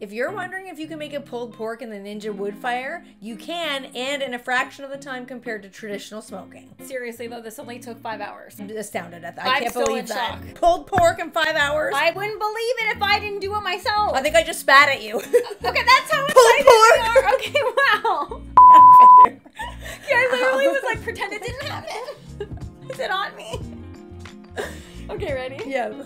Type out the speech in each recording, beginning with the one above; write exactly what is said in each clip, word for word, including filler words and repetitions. If you're wondering if you can make a pulled pork in the Ninja Woodfire, you can, and in a fraction of the time compared to traditional smoking. Seriously though, this only took five hours. I'm astounded at that. I I'm can't still believe in that. Shock. Pulled pork in five hours? I wouldn't believe it if I didn't do it myself. I think I just spat at you. Okay, that's how pulled pork. Are. Okay, wow. Yeah, I literally was like, pretend it didn't happen. Is it on me? Okay, ready? Yeah.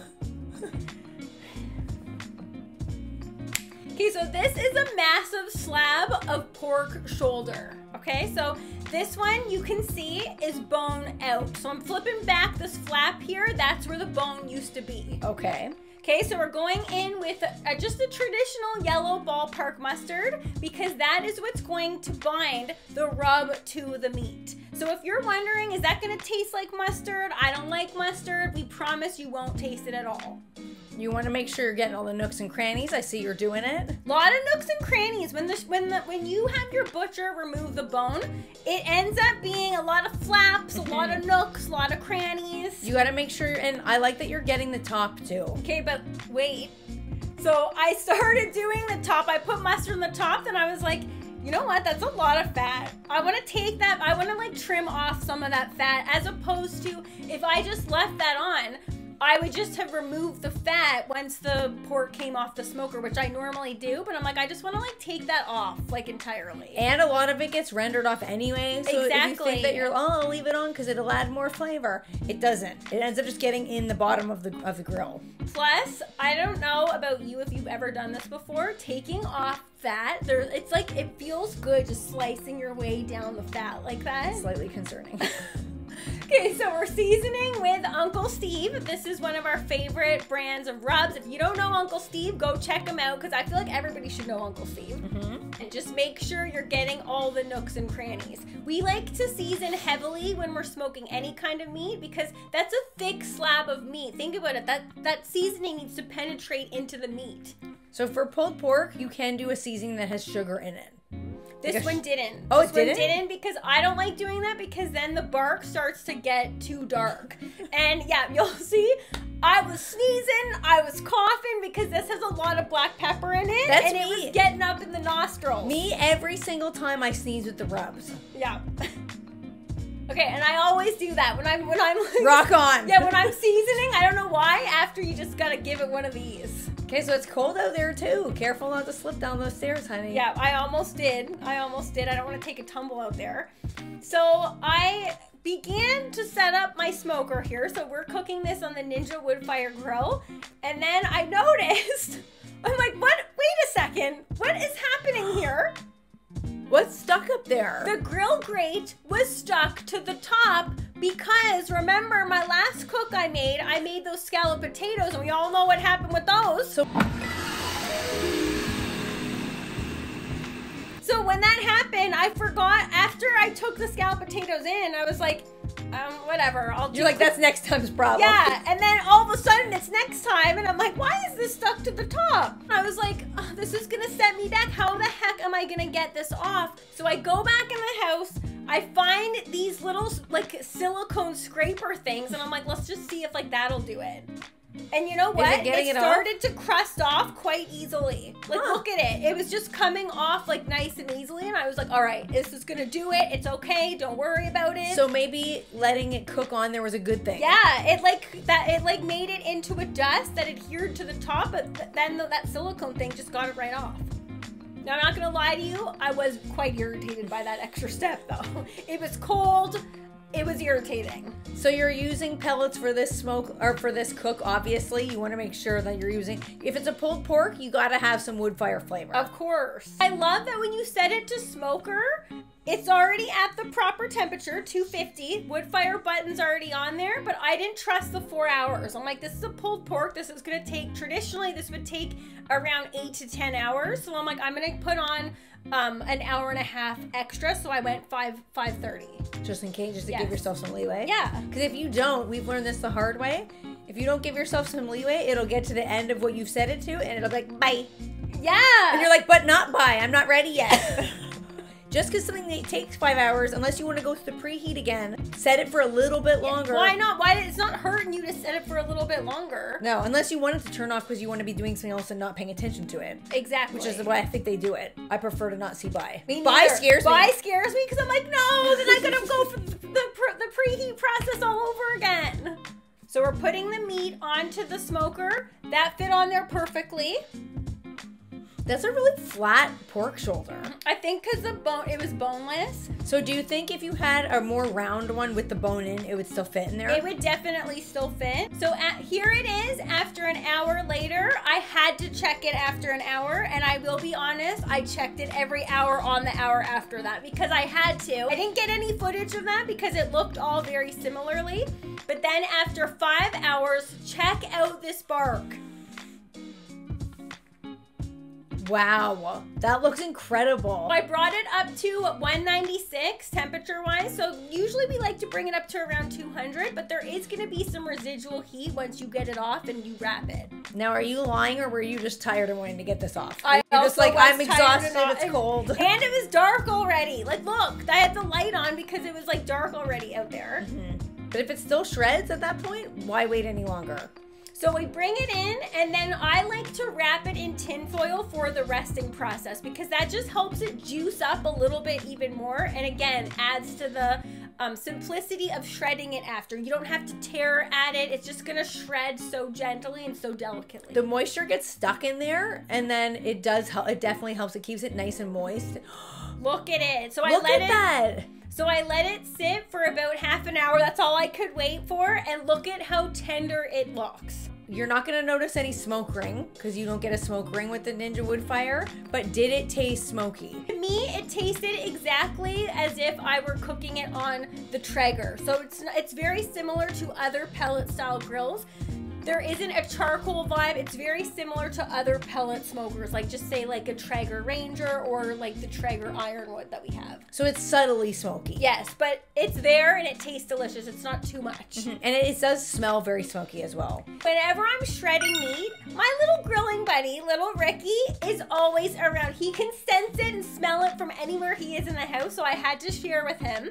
Okay, so this is a massive slab of pork shoulder. Okay, so this one you can see is bone out. So I'm flipping back this flap here. That's where the bone used to be. Okay. Okay, so we're going in with a, just a traditional yellow ballpark mustard because that is what's going to bind the rub to the meat. So if you're wondering, is that gonna taste like mustard? I don't like mustard. We promise you won't taste it at all. You want to make sure you're getting all the nooks and crannies. I see you're doing it. A lot of nooks and crannies. When the, when the, when you have your butcher remove the bone, it ends up being a lot of flaps, a lot of nooks, a lot of crannies. You got to make sure, and I like that you're getting the top too. Okay, but wait. So I started doing the top. I put mustard on the top, then I was like, you know what? That's a lot of fat. I want to take that. I want to like trim off some of that fat as opposed to if I just left that on, I would just have removed the fat once the pork came off the smoker, which I normally do, but I'm like, I just want to like take that off like entirely. And a lot of it gets rendered off anyway, so exactly. If you think that you're, oh, I'll leave it on because it'll add more flavor, it doesn't. It ends up just getting in the bottom of the, of the grill. Plus, I don't know about you if you've ever done this before, taking off fat, there, it's like, it feels good just slicing your way down the fat like that. Slightly concerning. Okay, so we're seasoning with Uncle Steve. This is one of our favorite brands of rubs. If you don't know Uncle Steve, go check him out because I feel like everybody should know Uncle Steve. Mm-hmm. And just make sure you're getting all the nooks and crannies. We like to season heavily when we're smoking any kind of meat because that's a thick slab of meat. Think about it. That, that seasoning needs to penetrate into the meat. So for pulled pork, you can do a seasoning that has sugar in it. This Gosh. one didn't. Oh, it didn't? This one didn't because I don't like doing that because then the bark starts to get too dark. And yeah, you'll see, I was sneezing, I was coughing because this has a lot of black pepper in it. That's and me. It was getting up in the nostrils. Me every single time I sneeze with the rubs. Yeah. Okay, and I always do that when I'm when I'm like, rock on. Yeah, when I'm seasoning, I don't know why. After you just gotta give it one of these. Okay, so it's cold out there too. Careful not to slip down those stairs, honey. Yeah, I almost did. I almost did. I don't want to take a tumble out there. So I began to set up my smoker here. So we're cooking this on the Ninja Woodfire grill. And then I noticed, I'm like, what? Wait a second. What is happening here? What's stuck up there? The grill grate was stuck to the top because remember my last cook I made, I made those scalloped potatoes and we all know what happened with those. So, so when that happened, I forgot after I took the scalloped potatoes in, I was like, um, whatever, I'll do You're like, that's next time's problem. Yeah, and then all of a sudden it's next time and I'm like, why is this stuck to the top? And I was like, oh, this is gonna set me back. How the heck am I gonna get this off? So I go back in the house, I find these little like silicone scraper things and I'm like, let's just see if like that'll do it. And you know what? It, it started it to crust off quite easily. Like, huh. Look at it. It was just coming off like nice and easily. And I was like, all right, this is going to do it. It's okay. Don't worry about it. So maybe letting it cook on there was a good thing. Yeah. It like that. It like made it into a dust that adhered to the top. But th then the, that silicone thing just got it right off. Now, I'm not going to lie to you. I was quite irritated by that extra step, though. It was cold. It was irritating. So you're using pellets for this smoke or for this cook, obviously. You want to make sure that you're using, if it's a pulled pork, you got to have some wood fire flavor. Of course. I love that when you set it to smoker, it's already at the proper temperature, two fifty. Wood fire button's already on there, but I didn't trust the four hours. I'm like, this is a pulled pork. This is going to take, traditionally, this would take around eight to ten hours. So I'm like, I'm going to put on um, an hour and a half extra. So I went five, five thirty. Just in case, just to yes. give yourself some leeway. Yeah. Because if you don't, we've learned this the hard way. If you don't give yourself some leeway, it'll get to the end of what you've set it to and it'll be like, bye. Yeah. And you're like, but not bye. I'm not ready yet. Just because something that takes five hours, unless you want to go through the preheat again, set it for a little bit longer. Yeah, why not? Why it's not hurting you to set it for a little bit longer. No, unless you want it to turn off because you want to be doing something else and not paying attention to it. Exactly. Which is why I think they do it. I prefer to not see buy. Me neither. Buy scares me. Buy scares me because I'm like, no, then I gotta go for the, the, the preheat process all over again. So we're putting the meat onto the smoker. That fit on there perfectly. That's a really flat pork shoulder. I think because the bone, it was boneless. So do you think if you had a more round one with the bone in, it would still fit in there? It would definitely still fit. So at, here it is after an hour later. I had to check it after an hour, and I will be honest, I checked it every hour on the hour after that because I had to. I didn't get any footage of that because it looked all very similarly. But then after five hours, check out this bark. Wow, that looks incredible. I brought it up to one ninety-six temperature wise. So usually we like to bring it up to around two hundred, but there is gonna be some residual heat once you get it off and you wrap it. Now, are you lying or were you just tired and wanting to get this off? I You're just like, I'm exhausted, it's cold. And it was dark already. Like, look, I had the light on because it was like dark already out there. Mm-hmm. But if it still shreds at that point, why wait any longer? So we bring it in, and then I like to wrap it in tin foil for the resting process because that just helps it juice up a little bit even more, and again, adds to the um, simplicity of shredding it after. You don't have to tear at it. It's just gonna shred so gently and so delicately. The moisture gets stuck in there, and then it does help. It definitely helps. It keeps it nice and moist. Look at it. So I Look let at it- that. So I let it sit for about half an hour. That's all I could wait for. And look at how tender it looks. You're not gonna notice any smoke ring because you don't get a smoke ring with the Ninja Woodfire, but did it taste smoky? To me, it tasted exactly as if I were cooking it on the Traeger. So it's, it's very similar to other pellet style grills. There isn't a charcoal vibe. It's very similar to other pellet smokers, like just say like a Traeger Ranger or like the Traeger Ironwood that we have. So it's subtly smoky. Yes, but it's there and it tastes delicious. It's not too much. Mm-hmm. And it does smell very smoky as well. Whenever I'm shredding meat, my little grilling buddy, little Ricky, is always around. He can sense it and smell it from anywhere he is in the house, so I had to share with him.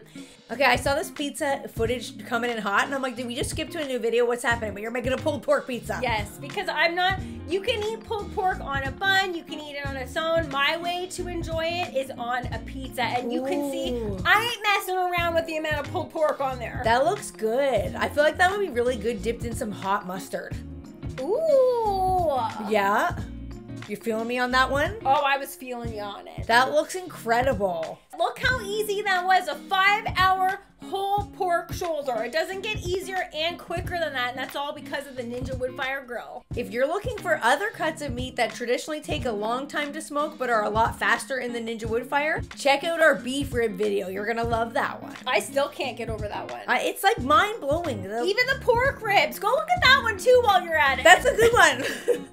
Okay, I saw this pizza footage coming in hot, and I'm like, did we just skip to a new video? What's happening? But you're making a pulled pork pizza. Yes, because I'm not, you can eat pulled pork on a bun, you can eat it on its own. My way to enjoy it is on a pizza, and you Ooh. Can see I ain't messing around with the amount of pulled pork on there. That looks good. I feel like that would be really good dipped in some hot mustard. Ooh. Yeah. You feeling me on that one? Oh, I was feeling you on it. That looks incredible. Look how easy that was. A five hour whole pork shoulder. It doesn't get easier and quicker than that, and that's all because of the Ninja Woodfire grill. If you're looking for other cuts of meat that traditionally take a long time to smoke but are a lot faster in the Ninja Woodfire, check out our beef rib video. You're gonna love that one. I still can't get over that one. Uh, it's like mind-blowing. Even the pork ribs. Go look at that one too while you're at it. That's a good one.